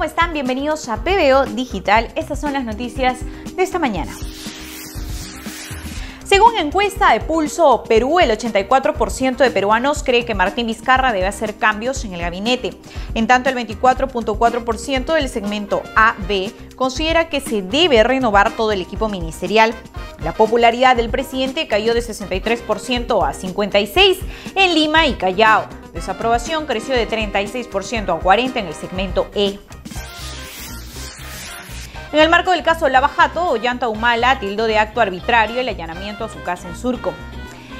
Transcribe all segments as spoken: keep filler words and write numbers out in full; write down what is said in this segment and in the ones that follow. ¿Cómo están? Bienvenidos a P B O Digital. Estas son las noticias de esta mañana. Según encuesta de Pulso Perú, el ochenta y cuatro por ciento de peruanos cree que Martín Vizcarra debe hacer cambios en el gabinete. En tanto, el veinticuatro punto cuatro por ciento del segmento A B considera que se debe renovar todo el equipo ministerial. La popularidad del presidente cayó de sesenta y tres por ciento a cincuenta y seis por ciento en Lima y Callao. Desaprobación creció de treinta y seis por ciento a cuarenta por ciento en el segmento E. En el marco del caso Lava Jato, Ollanta Humala tildó de acto arbitrario el allanamiento a su casa en Surco.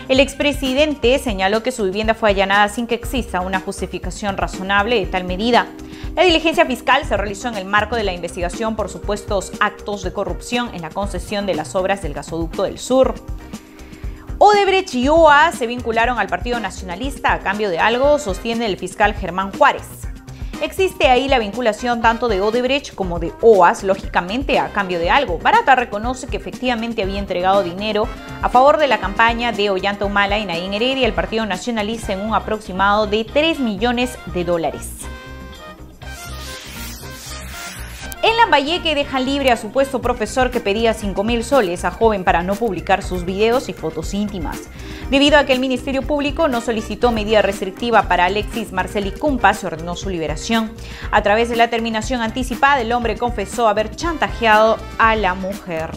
El expresidente señaló que su vivienda fue allanada sin que exista una justificación razonable de tal medida. La diligencia fiscal se realizó en el marco de la investigación por supuestos actos de corrupción en la concesión de las obras del gasoducto del Sur. Odebrecht y O A S se vincularon al Partido Nacionalista a cambio de algo, sostiene el fiscal Germán Juárez. Existe ahí la vinculación tanto de Odebrecht como de O A S, lógicamente a cambio de algo. Barata reconoce que efectivamente había entregado dinero a favor de la campaña de Ollanta Humala y Nadine Heredia al Partido Nacionalista en un aproximado de tres millones de dólares. En Lambayeque dejan libre a supuesto profesor que pedía cinco mil soles a joven para no publicar sus videos y fotos íntimas. Debido a que el Ministerio Público no solicitó medida restrictiva para Alexis Marceli Cumpa, se ordenó su liberación. A través de la terminación anticipada, el hombre confesó haber chantajeado a la mujer.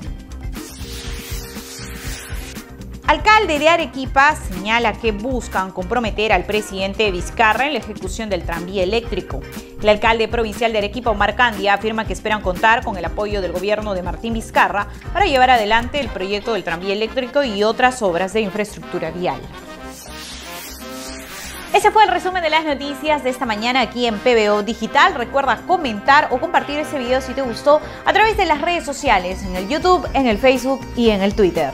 Alcalde de Arequipa señala que buscan comprometer al presidente Vizcarra en la ejecución del tranvía eléctrico. El alcalde provincial de Arequipa, Omar Candia, afirma que esperan contar con el apoyo del gobierno de Martín Vizcarra para llevar adelante el proyecto del tranvía eléctrico y otras obras de infraestructura vial. Ese fue el resumen de las noticias de esta mañana aquí en P B O Digital. Recuerda comentar o compartir ese video si te gustó a través de las redes sociales, en el YouTube, en el Facebook y en el Twitter.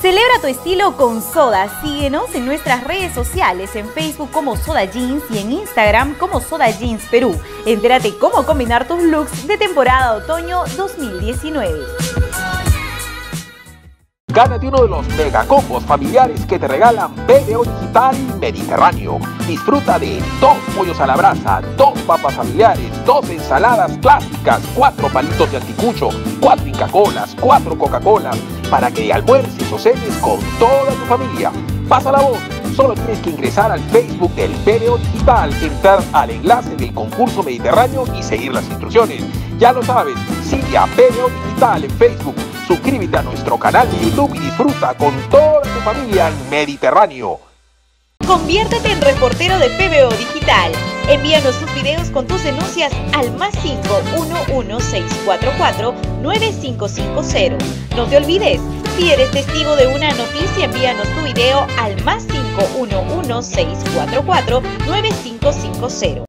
Celebra tu estilo con Soda. Síguenos en nuestras redes sociales, en Facebook como Soda Jeans y en Instagram como Soda Jeans Perú. Entérate cómo combinar tus looks de temporada otoño dos mil diecinueve. Gánate uno de los mega combos familiares que te regalan P B O Digital Mediterráneo. Disfruta de dos pollos a la brasa, dos papas familiares, dos ensaladas clásicas, cuatro palitos de anticucho, cuatro inca-colas, cuatro Coca-Colas, para que almuerces o cenes con toda tu familia. Pasa la voz, solo tienes que ingresar al Facebook del P B O Digital, entrar al enlace del concurso Mediterráneo y seguir las instrucciones. Ya lo sabes, sigue a P B O Digital en Facebook, suscríbete a nuestro canal de YouTube y disfruta con toda tu familia en Mediterráneo. Conviértete en reportero de P B O Digital. Envíanos tus videos con tus denuncias al más cinco uno uno seis cuatro cuatro nueve cinco cinco cero. No te olvides, si eres testigo de una noticia, envíanos tu video al más cinco uno uno seis cuatro cuatro nueve cinco cinco cero.